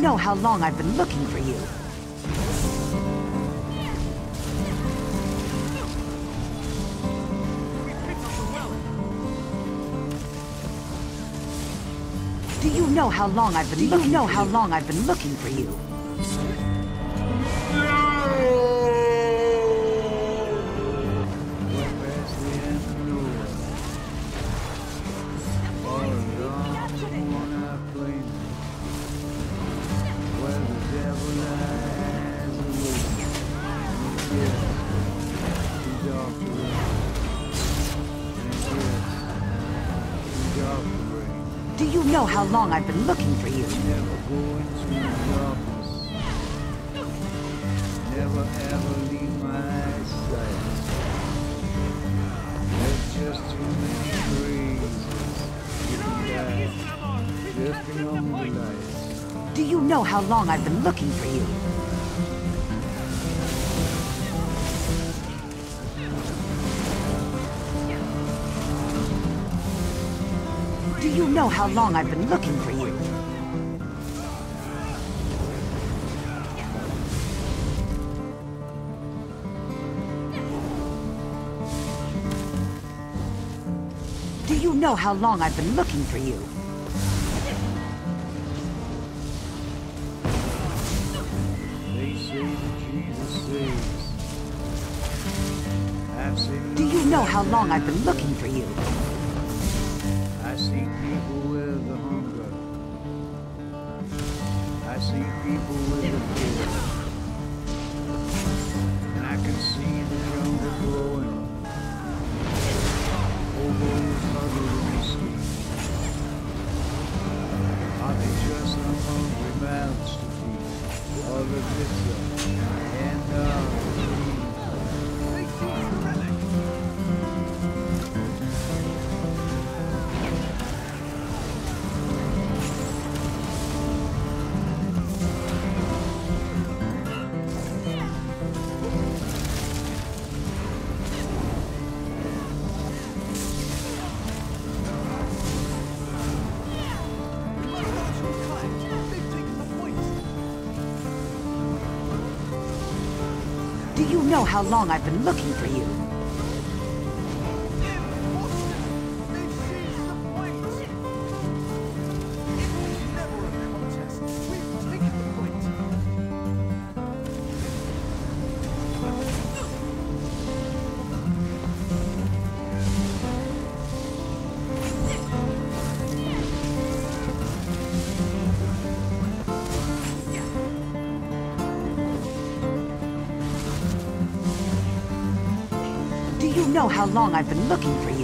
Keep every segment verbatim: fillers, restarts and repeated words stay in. don't know how long I've been looking for you. Do you know how long I've been looking? Do you know how long I've been looking for you? Do you know how long I've been looking for you? Never going to the office. Never ever leave my eyesight. There's just too many reasons. Just beyond the lights. Do you know how long I've been looking for you? Do you know how long I've been looking for you? Do you know how long I've been looking for you? They say that Jesus saves. I've seen. Do you know how long I've been looking for you? I see people with the hunger. I see people with the fear. And I can see the jungle growing. Oboes huddled in the street. Are they just the hungry mouths to feed? Or the pizza? And uh, the Do you know how long I've been looking for you? Do you know how long I've been looking for you?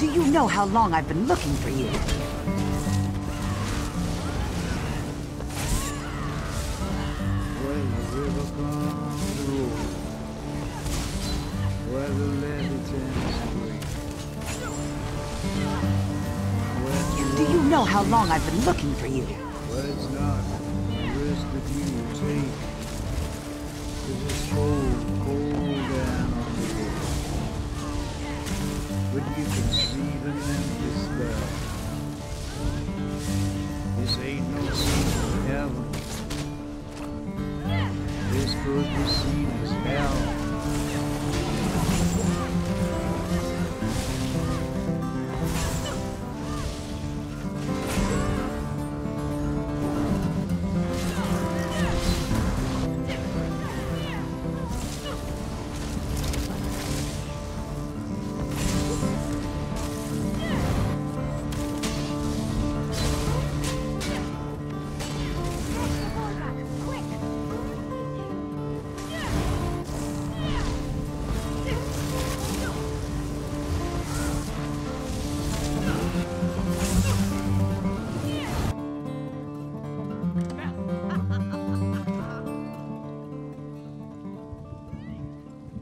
Do you know how long I've been looking for you? Where the river comes through, where the Levitans break. Do you know how long I've been looking for you? Where it's not the risk that you will take, because it's cold, cold down on the river. But you can see the man.